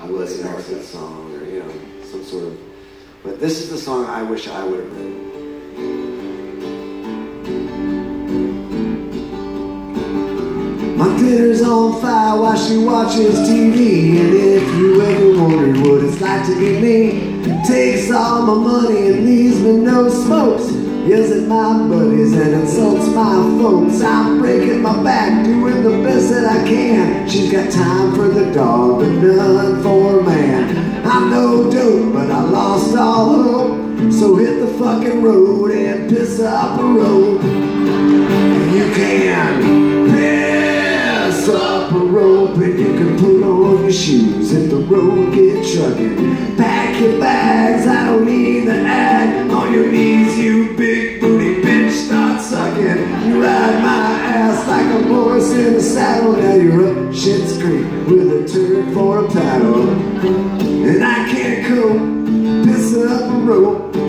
God bless you, Harrison song, or you know, some sort of. But this is the song I wish I would have written. My glitter's on fire while she watches TV, and if you ever wondered what it's like to be me, takes all my money and leaves me no smokes, yells at my buddies and insults my folks. I'm breaking my back, doing the best that I can. She's got time for the dog, but none for man. I'm no dope, but I lost all hope, so hit the fucking road and piss up a road. And you can piss up a rope, and you can put on your shoes if the road gets chugging. Pack your bags, I don't need the ad. On your knees, you big booty bitch, start sucking. You ride my ass like a horse in the saddle. Now you're up Shit's Creek with a turn for a paddle, and I can't cope pissing up a rope. You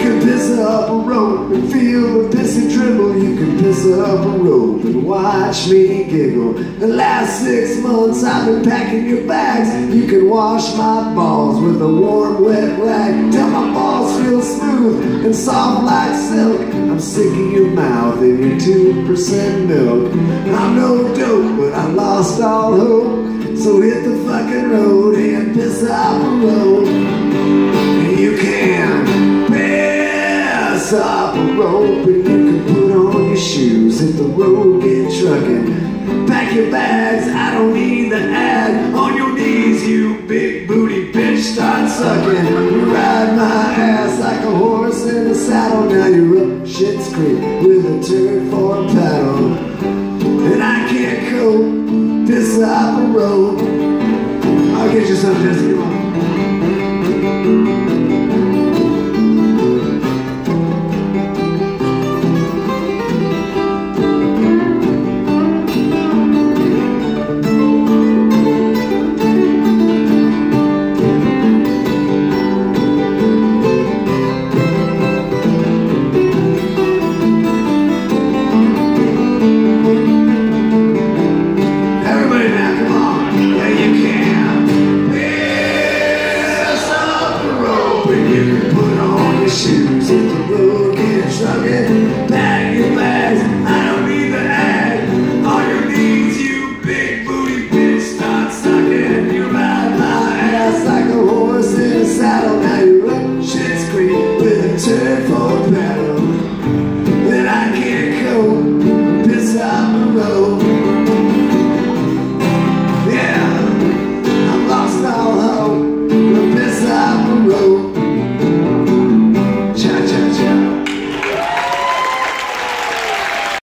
can piss up a rope and feel the pissy dribble. You can piss up a rope and watch me giggle. The last 6 months I've been packing your bags. You can wash my balls with a warm wet rag. Tell my balls feel smooth and soft like silk. I'm sick of your mouth and your 2% milk. I'm no dope, but I lost all hope, so hit the fucking road and piss off the road. And you can piss off a rope, and you can put on your shoes if the road gets trucking. Pack your bags, I don't need the ad. On your knees, you big booty bitch, start sucking. You ride my ass like a horse in a saddle. Now you're up Shit's Creek with a turn for a paddle, and I can't cope, piss off a rope. I'll get you some, Jesse, come on.